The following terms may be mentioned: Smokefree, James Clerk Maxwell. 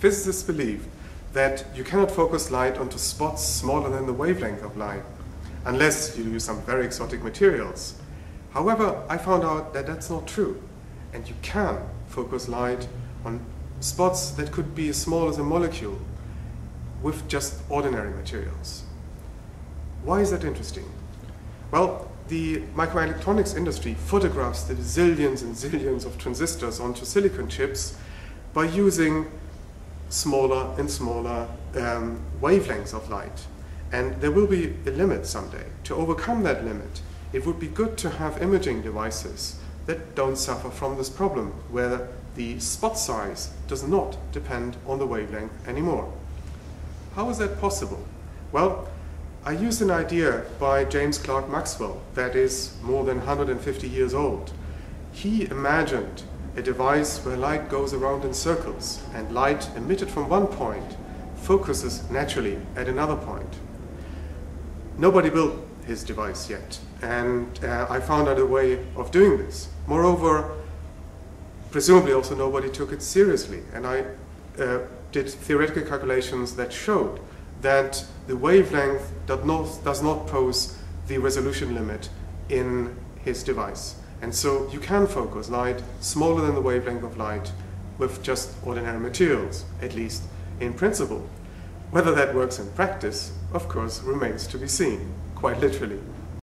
Physicists believe that you cannot focus light onto spots smaller than the wavelength of light, unless you use some very exotic materials. However, I found out that that's not true, and you can focus light on spots that could be as small as a molecule with just ordinary materials. Why is that interesting? Well, the microelectronics industry photographs the zillions and zillions of transistors onto silicon chips by using smaller and smaller wavelengths of light. And there will be a limit someday. To overcome that limit, it would be good to have imaging devices that don't suffer from this problem, where the spot size does not depend on the wavelength anymore. How is that possible? Well, I used an idea by James Clerk Maxwell that is more than 150 years old. He imagined a device where light goes around in circles, and light emitted from one point focuses naturally at another point. Nobody built his device yet, and I found out a way of doing this. Moreover, presumably also nobody took it seriously, and I did theoretical calculations that showed that the wavelength does not pose the resolution limit in his device. And so you can focus light smaller than the wavelength of light with just ordinary materials, at least in principle. Whether that works in practice, of course, remains to be seen, quite literally.